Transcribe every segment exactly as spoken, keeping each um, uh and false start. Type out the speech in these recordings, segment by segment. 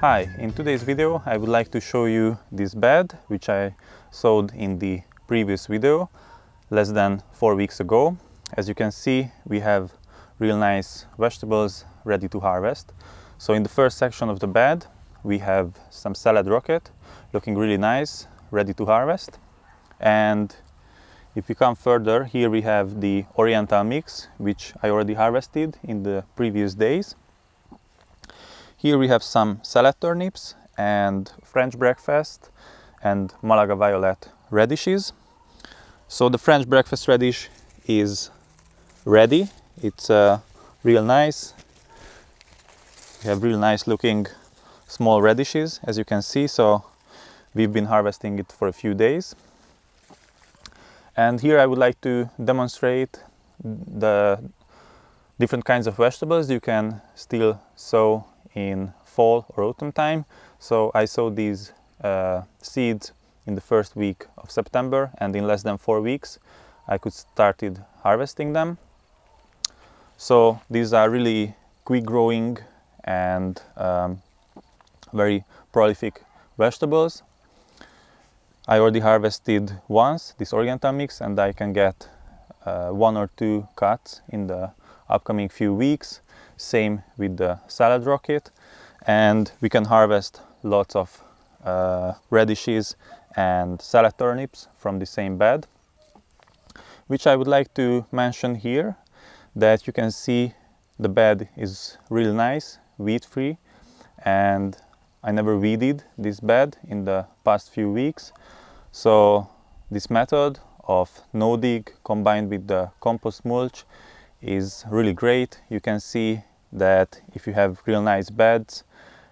Hi, in today's video I would like to show you this bed which I sewed in the previous video less than four weeks ago. As you can see, we have real nice vegetables ready to harvest. So in the first section of the bed we have some salad rocket looking really nice, ready to harvest. And if we come further, here we have the oriental mix which I already harvested in the previous days. Here we have some salad turnips and French breakfast and Malaga violet radishes. So the French breakfast radish is ready. It's uh, real nice. We have real nice looking small radishes, as you can see, so we've been harvesting it for a few days. And here I would like to demonstrate the different kinds of vegetables you can still sow in fall or autumn time. So I sowed these uh, seeds in the first week of September, and in less than four weeks I could started harvesting them. So these are really quick growing and um, very prolific vegetables. I already harvested once this Oriental mix, and I can get uh, one or two cuts in the upcoming few weeks. Same with the salad rocket, and we can harvest lots of uh, radishes and salad turnips from the same bed. Which I would like to mention here that you can see the bed is really nice, weed-free, and I never weeded this bed in the past few weeks. So this method of no-dig combined with the compost mulch is really great. You can see that if you have real nice beds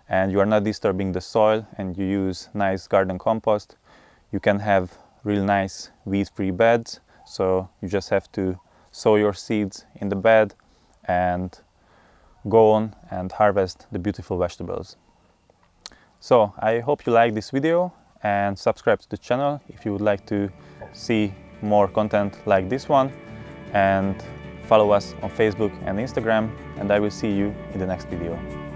and you are not disturbing the soil and you use nice garden compost, you can have real nice weed-free beds. So you just have to sow your seeds in the bed and go on and harvest the beautiful vegetables. So I hope you like this video, and subscribe to the channel if you would like to see more content like this one, and follow us on Facebook and Instagram, and I will see you in the next video.